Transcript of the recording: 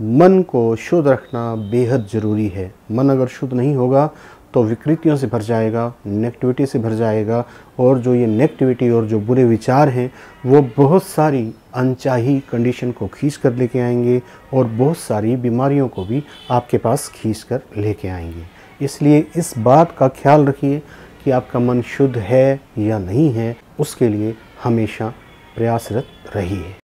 मन को शुद्ध रखना बेहद ज़रूरी है। मन अगर शुद्ध नहीं होगा तो विकृतियों से भर जाएगा, नेगेटिविटी से भर जाएगा, और जो ये नेगेटिविटी और जो बुरे विचार हैं वो बहुत सारी अनचाही कंडीशन को खींच कर लेके आएंगे और बहुत सारी बीमारियों को भी आपके पास खींच कर लेके आएंगे। इसलिए इस बात का ख्याल रखिए कि आपका मन शुद्ध है या नहीं है, उसके लिए हमेशा प्रयासरत रहिए।